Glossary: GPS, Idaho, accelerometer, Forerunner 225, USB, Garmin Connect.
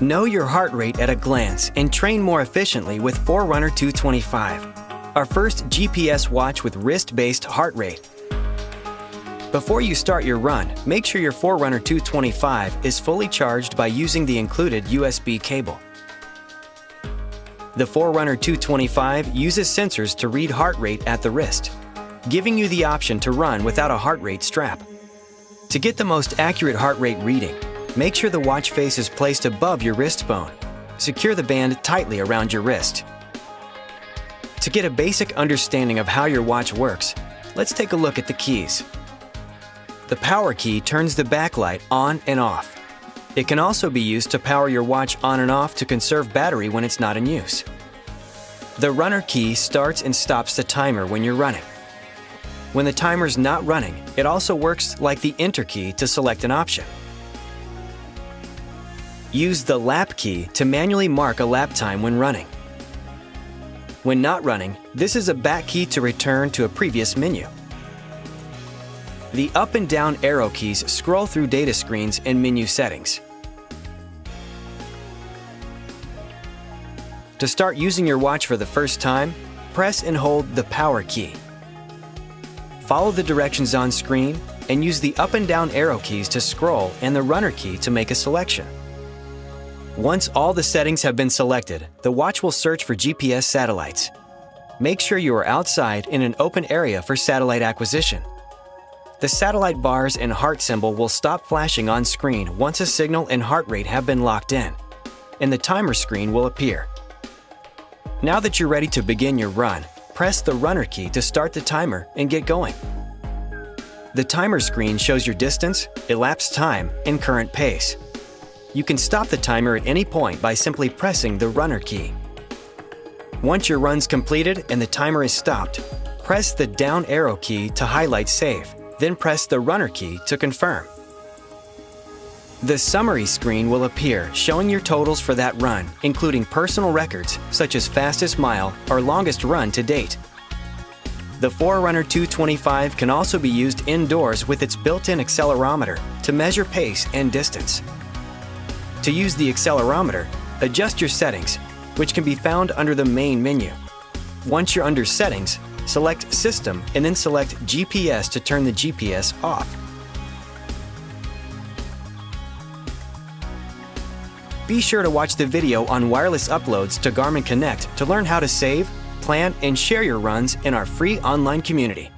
Know your heart rate at a glance and train more efficiently with Forerunner 225, our first GPS watch with wrist-based heart rate. Before you start your run, make sure your Forerunner 225 is fully charged by using the included USB cable. The Forerunner 225 uses sensors to read heart rate at the wrist, giving you the option to run without a heart rate strap. To get the most accurate heart rate reading, make sure the watch face is placed above your wrist bone. Secure the band tightly around your wrist. To get a basic understanding of how your watch works, let's take a look at the keys. The power key turns the backlight on and off. It can also be used to power your watch on and off to conserve battery when it's not in use. The runner key starts and stops the timer when you're running. When the timer's not running, it also works like the enter key to select an option. Use the lap key to manually mark a lap time when running. When not running, this is a back key to return to a previous menu. The up and down arrow keys scroll through data screens and menu settings. To start using your watch for the first time, press and hold the power key. Follow the directions on screen and use the up and down arrow keys to scroll and the runner key to make a selection. Once all the settings have been selected, the watch will search for GPS satellites. Make sure you are outside in an open area for satellite acquisition. The satellite bars and heart symbol will stop flashing on screen once a signal and heart rate have been locked in, and the timer screen will appear. Now that you're ready to begin your run, press the runner key to start the timer and get going. The timer screen shows your distance, elapsed time, and current pace. You can stop the timer at any point by simply pressing the runner key. Once your run's completed and the timer is stopped, press the down arrow key to highlight save. Then press the runner key to confirm. The summary screen will appear showing your totals for that run, including personal records such as fastest mile or longest run to date. The Forerunner 225 can also be used indoors with its built-in accelerometer to measure pace and distance. To use the accelerometer, adjust your settings, which can be found under the main menu. Once you're under settings, select System and then select GPS to turn the GPS off. Be sure to watch the video on wireless uploads to Garmin Connect to learn how to save, plan, and share your runs in our free online community.